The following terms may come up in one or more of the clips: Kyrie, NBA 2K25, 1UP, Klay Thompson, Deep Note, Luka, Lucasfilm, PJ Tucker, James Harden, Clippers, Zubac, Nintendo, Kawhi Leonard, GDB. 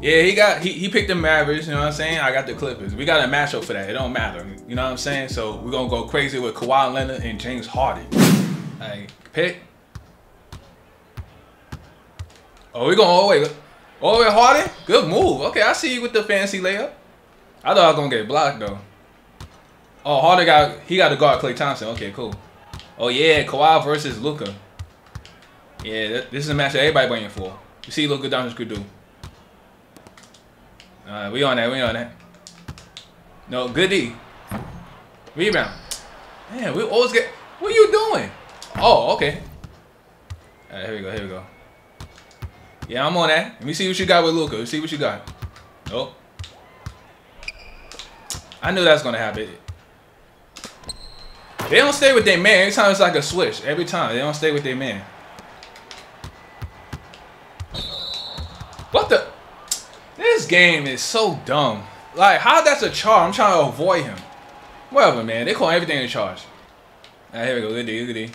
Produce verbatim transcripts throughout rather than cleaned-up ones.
Yeah, he got he, he picked the Mavericks, you know what I'm saying? I got the Clippers. We got a matchup for that. It don't matter. You know what I'm saying? So we're gonna go crazy with Kawhi Leonard and James Harden. Like, pick. Oh, we're gonna always oh, oh Harden? Good move. Okay, I see you with the fancy layup. I thought I was gonna get blocked though. Oh, Harden got he got to guard Klay Thompson. Okay, cool. Oh yeah, Kawhi versus Luka. Yeah, th this is a match that everybody waiting for. You see Luka Doncic could do. Alright, we on that, we on that. No, good D. Rebound. Man, we always get what are you doing? Oh, okay. Alright, here we go, here we go. Yeah, I'm on that. Let me see what you got with Luka. Let's see what you got. Nope. I knew that's gonna happen. They don't stay with their man. Every time it's like a switch. Every time. They don't stay with their man. What the? This game is so dumb. Like, how that's a charge? I'm trying to avoid him. Whatever, man. They call everything a charge. All right, here we go. Good D. Good D.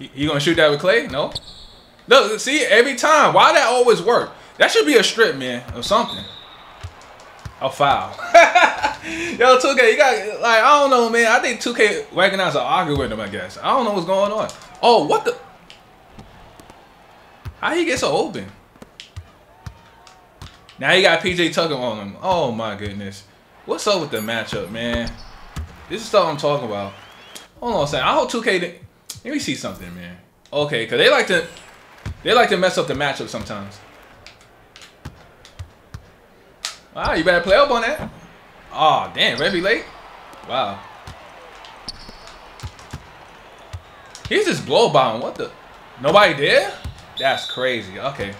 You, you gonna shoot that with Klay? No? Look, see? Every time. Why that always work? That should be a strip, man. Or something. A foul. Yo, two K, you got, like, I don't know, man. I think two K recognized an algorithm, I guess. I don't know what's going on. Oh, what the? How he get so open? Now he got P J Tucker on him. Oh, my goodness. What's up with the matchup, man? This is stuff I'm talking about. Hold on a second. I hope two K didn't. Let me see something, man. Okay, because they like to, they like to mess up the matchup sometimes. Wow, you better play up on that. Oh, damn, Revy late. Wow. He's just blow bombing. What the? Nobody there? That's crazy. Okay.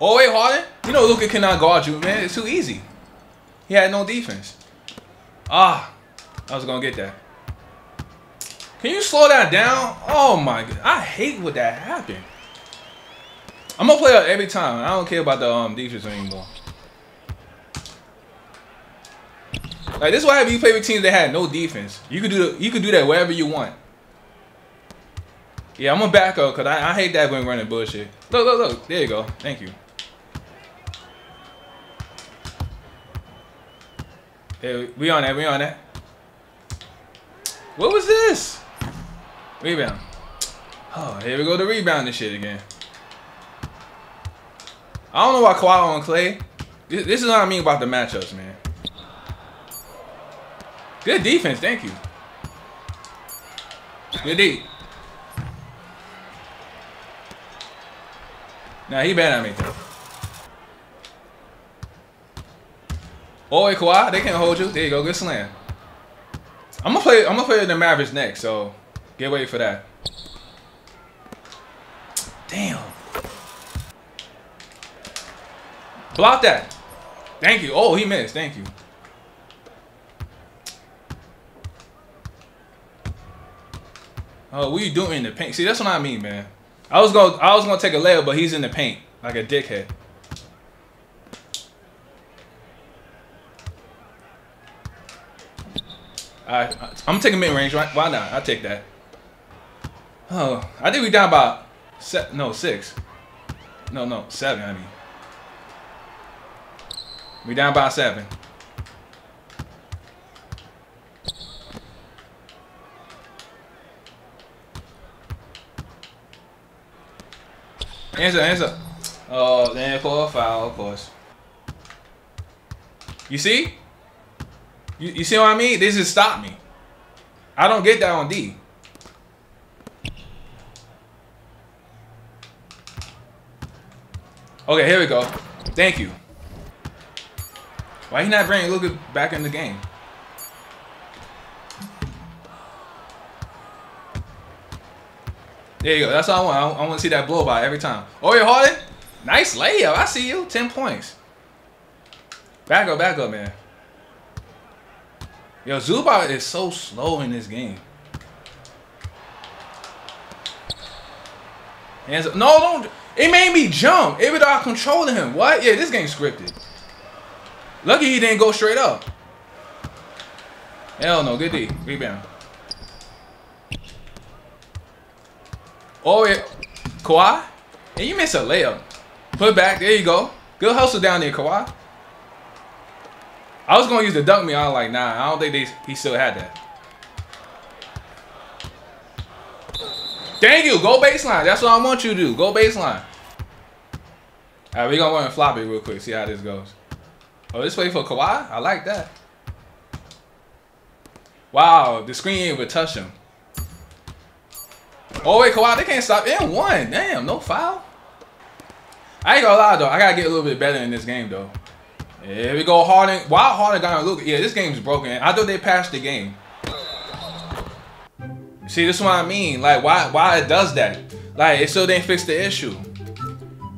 Oh, wait, Harden? You know Luka cannot guard you, man. It's too easy. He had no defense. Ah, I was going to get that. Can you slow that down? Oh my god. I hate when that happened. I'm gonna play up every time. I don't care about the um defense anymore. Like, this is what happened. You play with teams that had no defense. You could do the, you could do that wherever you want. Yeah, I'm gonna back up because I, I hate that when running bullshit. Look, look, look. There you go. Thank you. Hey, we on that, we on that. What was this? Rebound. Oh, here we go to rebound this shit again. I don't know why Kawhi on Klay. This, this is what I mean about the matchups, man. Good defense, thank you. Good D. Nah, he better not make that. Oh, hey, Kawhi, they can't hold you. There you go, good slam. I'm gonna play. I'm gonna play the Mavericks next, so get ready for that. Damn. Block that. Thank you. Oh, he missed. Thank you. Oh, what are you doing in the paint? See, that's what I mean, man. I was gonna. I was gonna take a layup, but he's in the paint like a dickhead. I, I'm gonna take a mid range. Why not? I'll take that. Oh, I think we down about se no six, no no seven. I mean, we down by seven. Answer, answer. Oh, then for a foul, of course. You see? You, you see what I mean? This just stopped me. I don't get that on D. Okay, here we go. Thank you. Why he not bringing Luka back in the game? There you go. That's all I want. I, I want to see that blow by every time. Oh, you're Harden? Nice layup. I see you. Ten points. Back up, back up, man. Yo, Zubac is so slow in this game. And so, no, don't. It made me jump. Even though I controlled him. What? Yeah, this game's scripted. Lucky he didn't go straight up. Hell no. Good D. Rebound. Oh, yeah. Kawhi. And you miss a layup. Put back. There you go. Good hustle down there, Kawhi. I was going to use the dunk me. I was like, nah. I don't think they, he still had that. Thank you. Go baseline. That's what I want you to do. Go baseline. All right, we're going to run and flop it real quick. See how this goes. Oh, this way for Kawhi? I like that. Wow, the screen ain't even touch him. Oh, wait, Kawhi, they can't stop. And one. Damn, no foul. I ain't going to lie, though. I got to get a little bit better in this game, though. Here we go, Harden. Wow, Harden got on Luka. Yeah, this game's broken. I thought they passed the game. See, this is what I mean. Like, why, why it does that? Like, it still didn't fix the issue.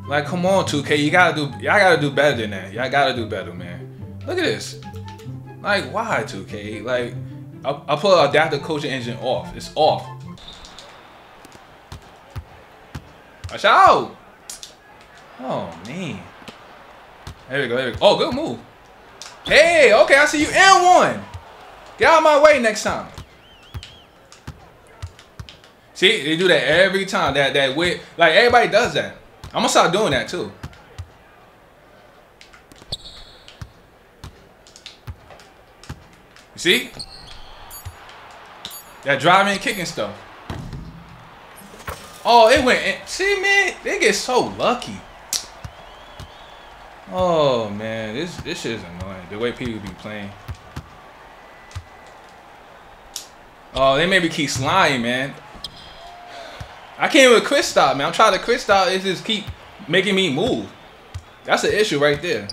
Like, come on, two K, you gotta do, y'all gotta do better than that. Y'all gotta do better, man. Look at this. Like, why, two K? Like, I, I put adaptive coaching engine off. It's off. Watch out! Oh man. There we go. There we go. Oh, good move. Hey, okay, I see you. And one. Get out of my way next time. See, they do that every time. That that wit, like everybody does that. I'm gonna start doing that too. You see? That driving and kicking stuff. Oh, it went in. See, man, they get so lucky. Oh man, this this shit is annoying. The way people be playing. Oh, they maybe keep sliding, man. I can't even quick stop, man. I'm trying to quick stop. It just keep making me move. That's the issue right there.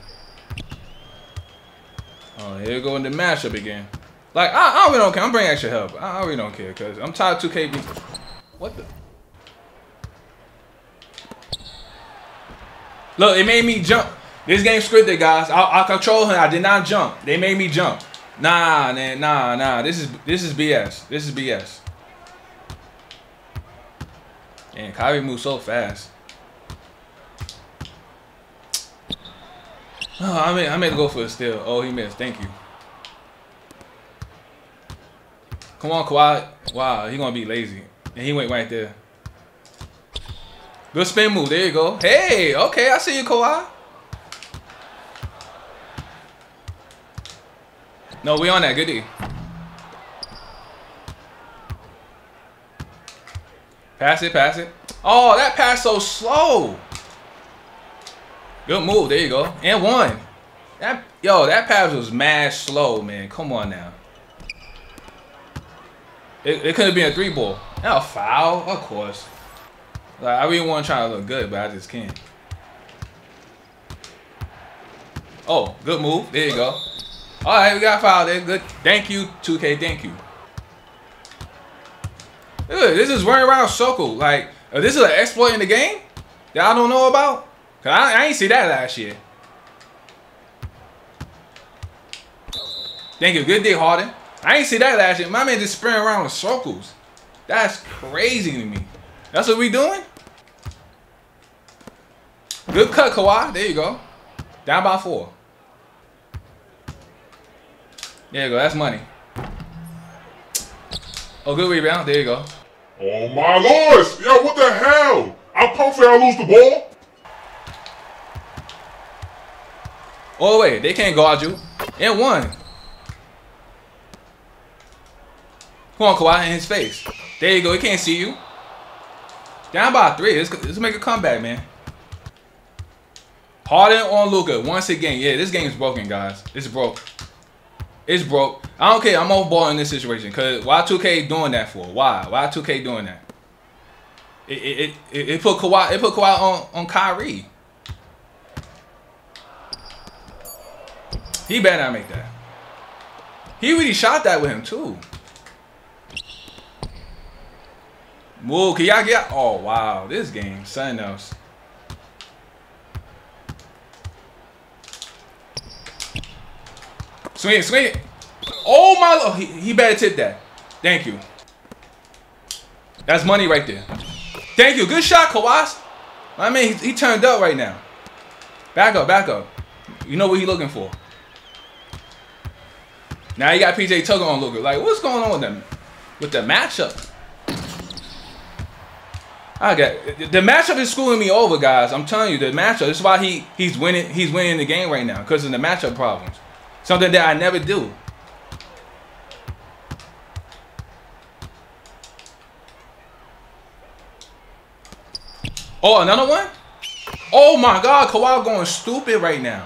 Oh, here we go in the matchup again. Like, I, I really don't care. I'm bringing extra help. I, I really don't care because I'm tired of two K. What the? Look, it made me jump. This game scripted, guys. I, I control him. I did not jump. They made me jump. Nah, man. Nah, nah. This is, this is B S. This is B S. And Kyrie moves so fast. Oh, I mean, I meant to go for a steal. Oh, he missed. Thank you. Come on, Kawhi. Wow, he gonna be lazy, and he went right there. Good spin move. There you go. Hey, okay, I see you, Kawhi. No, we on that. Good D. Pass it, pass it. Oh, that pass so slow. Good move. There you go. And one. That, yo, that pass was mad slow, man. Come on now. It, it could have been a three ball. Not a foul, of course. Like, I really want to try to look good, but I just can't. Oh, good move. There you go. All right, we got a foul there. Good. Thank you, two K. Thank you. Dude, this is running around circle. Like, uh, this is an exploit in the game that I don't know about. Cause I, I ain't see that last year. Thank you. Good day, Harden. I ain't see that last year. My man just spinning around in circles. That's crazy to me. That's what we doing? Good cut, Kawhi. There you go. Down by four. There you go. That's money. Oh, good rebound. There you go. Oh my lord! Yo, what the hell? I'm pumping. I lose the ball. Oh wait, they can't guard you. And one. Come on, Kawhi, in his face. There you go. He can't see you. Down by three. Let's, let's make a comeback, man. Harden on Luka once again. Yeah, this game's broken, guys. It's broke. It's broke. I don't care. I'm off ball in this situation. Cause why two K doing that for? Why? Why two K doing that? It it it, it put Kawhi it put Kawhi on, on Kyrie. He better not make that. He really shot that with him too. Move, can y'all get? Oh wow, this game, something else. Swing, swing. Oh my lord, he, he better tip that. Thank you. That's money right there. Thank you. Good shot, Kawhi. I mean, he, he turned up right now. Back up, back up. You know what he's looking for. Now you got P J Tucker on Luka. Like, what's going on with them? With the matchup? I got the matchup is screwing me over, guys. I'm telling you, the matchup. That's why he he's winning. He's winning the game right now because of the matchup problems. Something that I never do. Oh, another one? Oh my God, Kawhi going stupid right now.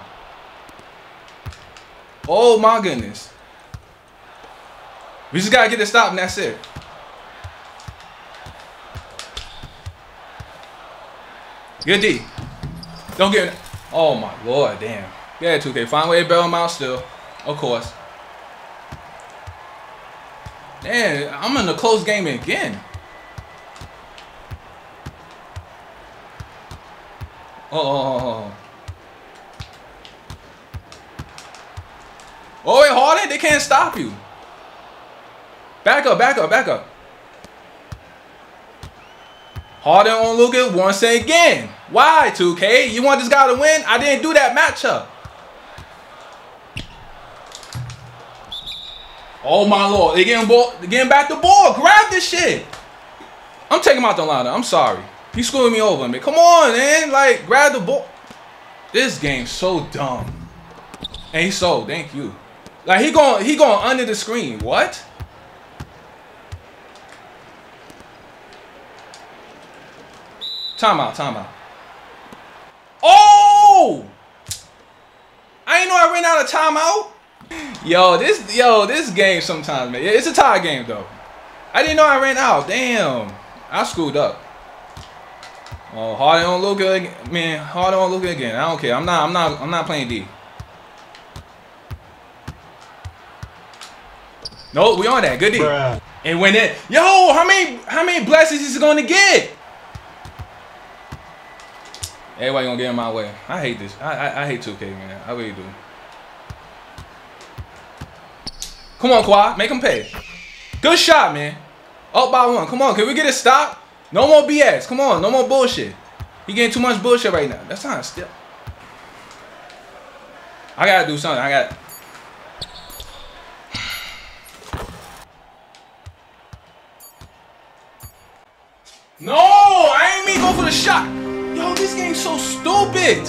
Oh my goodness. We just gotta get the stop, and that's it. Good D. Don't get it. Oh my Lord, damn. Yeah, two K. Find a way to bail him out still. Of course. Man, I'm in a close game again. Oh. Oh, wait, Harden, they can't stop you. Back up, back up, back up. Harden on Luka once again. Why, two K? You want this guy to win? I didn't do that matchup. Oh, my Lord. They're getting, ball, they're getting back the ball. Grab this shit. I'm taking him out the lineup. I'm sorry. He's screwing me over, man. Come on, man. Like, grab the ball. This game's so dumb. And he's sold. Thank you. Like, he going, he going under the screen. What? Timeout, timeout. Oh! I ain't know I ran out of timeout. Yo, this, yo, this game sometimes, man. It's a tie game, though. I didn't know I ran out. Damn. I screwed up. Oh, Harden on Luka, man. Harden on Luka again. I don't care. I'm not. I'm not. I'm not playing D. Nope, we on that. Good D. Bruh. And when that, yo, how many, how many blessings is he gonna get? Everybody gonna get in my way. I hate this. I, I, I hate two K, man. I really do. Come on, Kawhi. Make him pay. Good shot, man. Up by one. Come on. Can we get a stop? No more B S. Come on. No more bullshit. He getting too much bullshit right now. That's not a step. I got to do something. I got no! I ain't mean go for the shot. Yo, this game's so stupid.